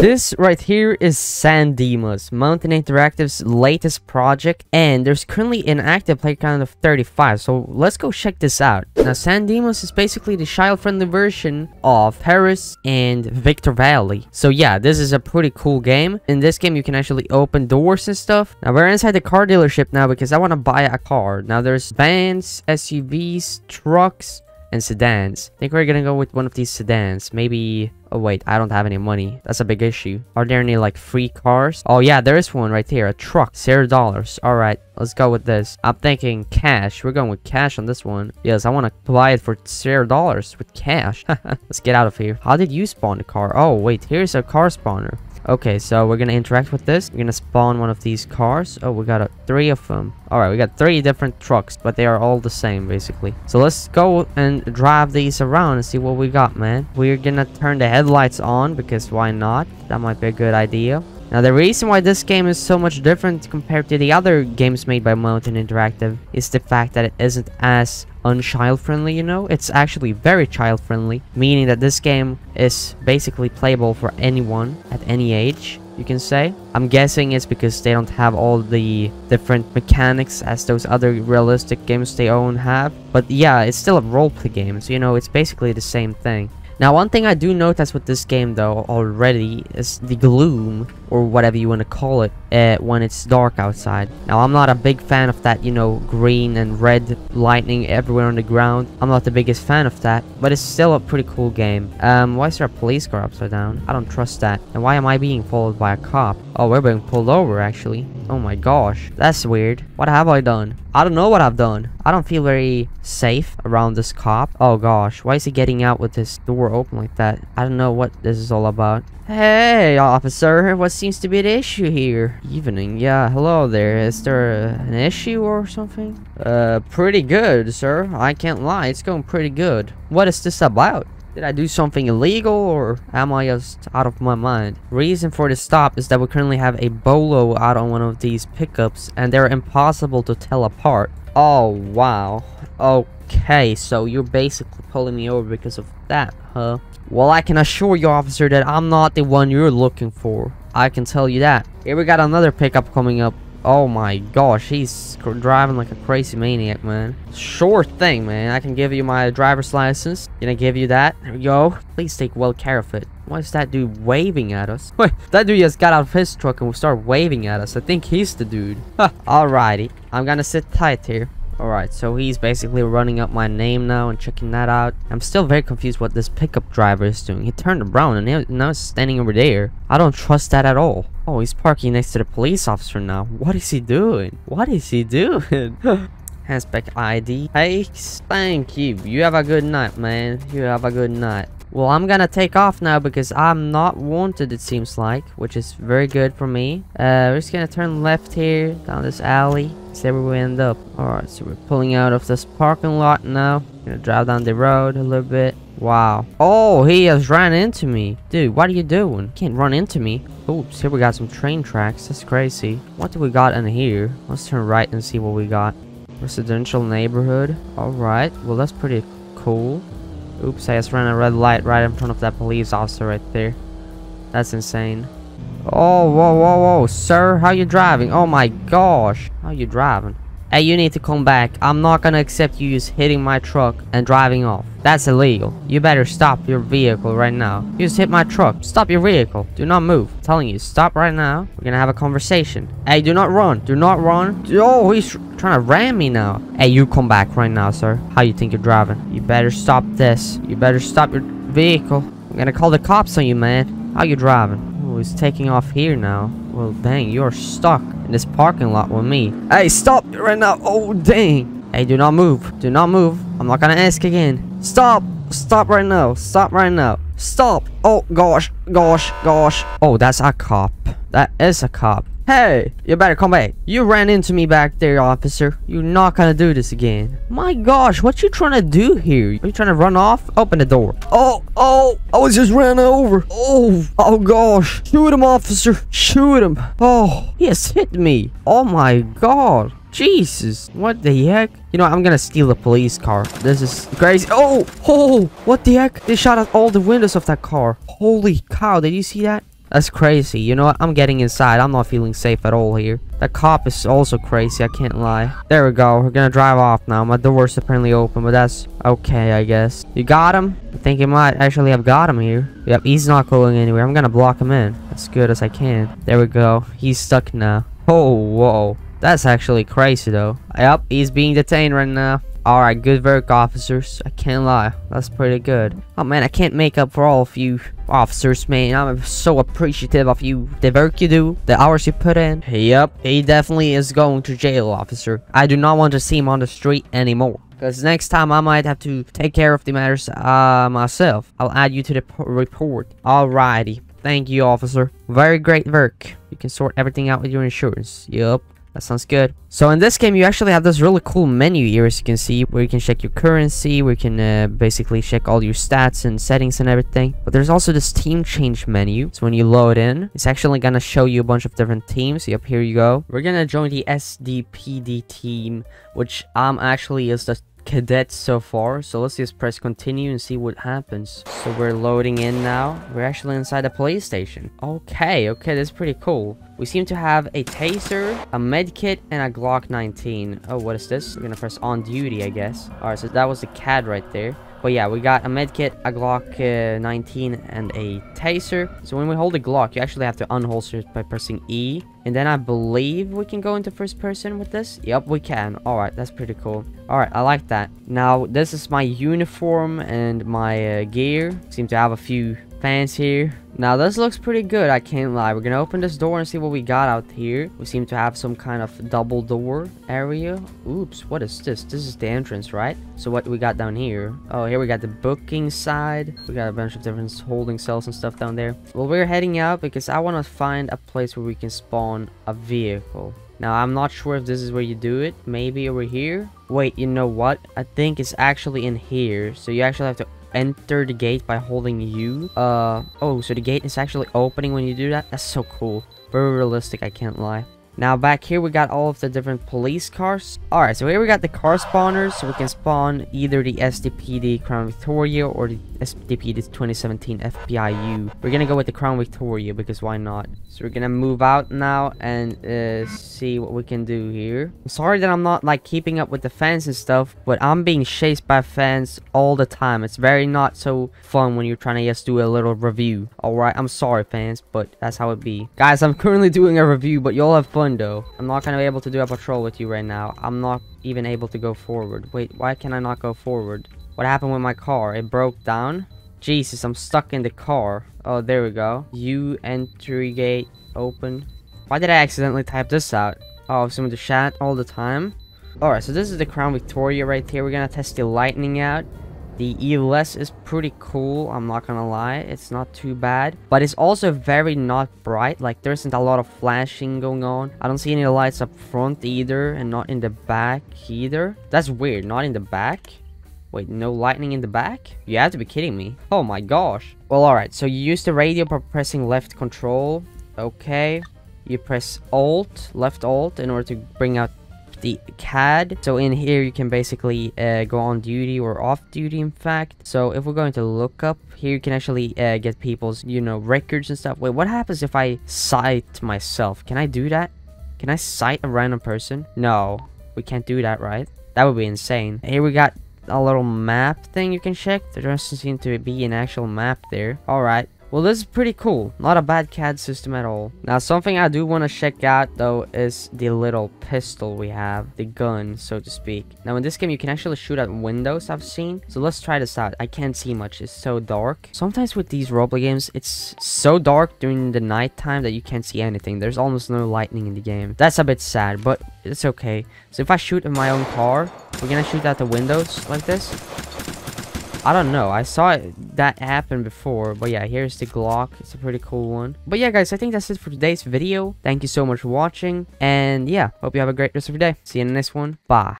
This right here is San Dimas, Mountain Interactive's latest project, and there's currently an active playground of 35, so let's go check this out. Now, San Dimas is basically the child-friendly version of Paris and Victor Valley. So yeah, this is a pretty cool game. In this game, you can actually open doors and stuff. Now, we're inside the car dealership now because I want to buy a car. Now, there's vans, SUVs, trucks, and sedans. I think we're gonna go with one of these sedans. Maybe... oh wait, I don't have any money. That's a big issue. Are there any like free cars? Oh yeah, there is one right here. A truck. $0. Alright, let's go with this. I'm thinking cash. We're going with cash on this one. Yes, I want to buy it for $0 with cash. Let's get out of here. How did you spawn the car? Oh wait, here's a car spawner. Okay, so we're gonna interact with this. We're gonna spawn one of these cars. Oh, we got three of them. Alright, we got three different trucks, but they are all the same, basically. So let's go and drive these around and see what we got, man. We're gonna turn the headlights on, because why not? That might be a good idea. Now, the reason why this game is so much different compared to the other games made by Mountain Interactive is the fact that it isn't as unchild-friendly, you know? It's actually very child-friendly, meaning that this game is basically playable for anyone at any age, you can say. I'm guessing it's because they don't have all the different mechanics as those other realistic games they own have. But yeah, it's still a roleplay game, so you know, it's basically the same thing. Now, one thing I do notice with this game, though, already is the gloom, or whatever you want to call it, when it's dark outside. Now, I'm not a big fan of that, you know, green and red lightning everywhere on the ground. I'm not the biggest fan of that, but it's still a pretty cool game. Why is there a police car upside down? I don't trust that. And why am I being followed by a cop? Oh, we're being pulled over, actually. Oh my gosh, that's weird. What have I done? I don't know what I've done. I don't feel very safe around this cop. Oh gosh, why is he getting out with his door open like that? I don't know what this is all about. Hey, officer, what seems to be the issue here? Evening, yeah, hello there. Is there an issue or something? Pretty good, sir. I can't lie, it's going pretty good. What is this about? Did I do something illegal, or am I just out of my mind? Reason for the stop is that we currently have a bolo out on one of these pickups, and they're impossible to tell apart. Oh, wow. Okay, so you're basically pulling me over because of that, huh? Well, I can assure you, officer, that I'm not the one you're looking for. I can tell you that. Here we got another pickup coming up. Oh my gosh, he's driving like a crazy maniac, man. Sure thing, man. I can give you my driver's license. Gonna give you that. There we go. Please take well care of it. Why is that dude waving at us? Wait, that dude just got out of his truck and will start waving at us. I think he's the dude. Alrighty, I'm gonna sit tight here. Alright, so he's basically running up my name now and checking that out. I'm still very confused what this pickup driver is doing. He turned around and now he's standing over there. I don't trust that at all. Oh, he's parking next to the police officer now. What is he doing? What is he doing? Handspec ID. Hey, thank you. You have a good night, man. You have a good night. Well, I'm gonna take off now because I'm not wanted, it seems like, which is very good for me. We're just gonna turn left here, down this alley. It's where we end up. Alright, so we're pulling out of this parking lot now. Gonna drive down the road a little bit. Wow. Oh, he has ran into me. Dude, what are you doing? You can't run into me. Oops, here we got some train tracks. That's crazy. What do we got in here? Let's turn right and see what we got. Residential neighborhood. Alright, well, that's pretty cool. Oops, I just ran a red light right in front of that police officer right there. That's insane. Oh, whoa, whoa, whoa. Sir, how you driving? Oh my gosh. How you driving? Hey, you need to come back. I'm not gonna accept you just hitting my truck and driving off. That's illegal. You better stop your vehicle right now. You just hit my truck. Stop your vehicle. Do not move. I'm telling you, stop right now. We're gonna have a conversation. Hey, do not run. Do not run. Oh, he's trying to ram me now. Hey, you come back right now, sir. How you think you're driving? You better stop this. You better stop your vehicle. I'm gonna call the cops on you, man. How you driving? Who's taking off here now? Well, dang, you're stuck in this parking lot with me. Hey, stop right now. Oh, dang. Hey, do not move. Do not move. I'm not gonna ask again. Stop. Stop right now. Stop right now. Stop. Oh, gosh. Gosh. Gosh. Oh, that's a cop. That is a cop. Hey, you better come back. You ran into me back there, officer. You're not gonna do this again. My gosh, what you trying to do here? Are you trying to run off? Open the door. Oh, I was just ran over. Oh gosh. Shoot him, officer. Shoot him. Oh, he has hit me. Oh my god. Jesus, what the heck? You know, I'm gonna steal a police car. This is crazy. Oh, what the heck? They shot out all the windows of that car. Holy cow, did you see that? That's crazy. You know what? I'm getting inside. I'm not feeling safe at all here. That cop is also crazy. I can't lie. There we go. We're gonna drive off now. My door's apparently open, but that's okay, I guess. You got him? I think he might actually have got him here. Yep, he's not going anywhere. I'm gonna block him in as good as I can. There we go. He's stuck now. Oh, whoa. That's actually crazy, though. Yep, he's being detained right now. Alright, good work, officers. I can't lie. That's pretty good. Oh, man, I can't make up for all of you officers, man. I'm so appreciative of you. The work you do, the hours you put in. Yep, he definitely is going to jail, officer. I do not want to see him on the street anymore. Because next time, I might have to take care of the matters myself. I'll add you to the report. Alrighty. Thank you, officer. Very great work. You can sort everything out with your insurance. Yep. That sounds good. So in this game, you actually have this really cool menu here, as you can see, where you can check your currency, where you can basically check all your stats and settings and everything. But there's also this team change menu. So when you load in, it's actually gonna show you a bunch of different teams. Yep, here you go. We're gonna join the SDPD team, which actually is the cadets so far. So let's just press continue and see what happens. So we're loading in now. We're actually inside a police station. Okay, that's pretty cool. We seem to have a taser, a med kit, and a Glock 19. Oh, what is this? We're gonna press on duty, I guess. Alright, so that was the CAD right there. But yeah, we got a med kit, a Glock 19, and a taser. So when we hold the Glock, you actually have to unholster it by pressing E. And then I believe we can go into first person with this. Yep, we can. Alright, that's pretty cool. Alright, I like that. Now, this is my uniform and my gear. Seem to have a few fans here. Now this looks pretty good, I can't lie. We're gonna open this door and see what we got out here. We seem to have some kind of double door area. Oops, what is this? This is the entrance, right? So what do we got down here? Oh, here we got the booking side. We got a bunch of different holding cells and stuff down there. Well, we're heading out because I want to find a place where we can spawn a vehicle. Now, I'm not sure if this is where you do it. Maybe over here? Wait, you know what? I think it's actually in here. So you actually have to enter the gate by holding U. Oh, so the gate is actually opening when you do that. That's so cool. Very realistic, I can't lie. Now back here we got all of the different police cars. Alright, so here we got the car spawners, so we can spawn either the SDPD Crown Victoria or the SDPD 2017 FBIU. We're gonna go with the Crown Victoria because why not? So we're gonna move out now and see what we can do here. I'm sorry that I'm not like keeping up with the fans and stuff, but I'm being chased by fans all the time. It's very not so fun when you're trying to just do a little review. Alright, I'm sorry fans, but that's how it be. Guys, I'm currently doing a review, but y'all have fun though. I'm not gonna be able to do a patrol with you right now. I'm not even able to go forward. Wait, why can I not go forward? What happened with my car? It broke down? Jesus, I'm stuck in the car. Oh, there we go. U entry gate open. Why did I accidentally type this out? Oh, someone to chat all the time. Alright, so this is the Crown Victoria right here. We're gonna test the lightning out. The ELS is pretty cool, I'm not gonna lie. It's not too bad, but it's also very not bright. Like, there isn't a lot of flashing going on. I don't see any lights up front either, and not in the back either. That's weird, not in the back? Wait, no lightning in the back? You have to be kidding me. Oh my gosh. Well, alright, so you use the radio by pressing left control. Okay. You press alt, left alt, in order to bring out the CAD. So in here you can basically go on duty or off duty, in fact. So if we're going to look up here, you can actually get people's, you know, records and stuff. Wait, what happens if I cite myself? Can I do that? Can I cite a random person? No, we can't do that, right? That would be insane. Here we got a little map thing you can check. There doesn't seem to be an actual map there. All right. Well, this is pretty cool. Not a bad CAD system at all. Now, something I do want to check out, though, is the little pistol we have. The gun, so to speak. Now, in this game, you can actually shoot at windows, I've seen. So, let's try this out. I can't see much. It's so dark. Sometimes with these Roblox games, it's so dark during the nighttime that you can't see anything. There's almost no lightning in the game. That's a bit sad, but it's okay. So, if I shoot in my own car, we're gonna shoot out the windows like this. I don't know. I saw that happen before. But yeah, here's the Glock. It's a pretty cool one. But yeah, guys, I think that's it for today's video. Thank you so much for watching. And yeah, hope you have a great rest of your day. See you in the next one. Bye.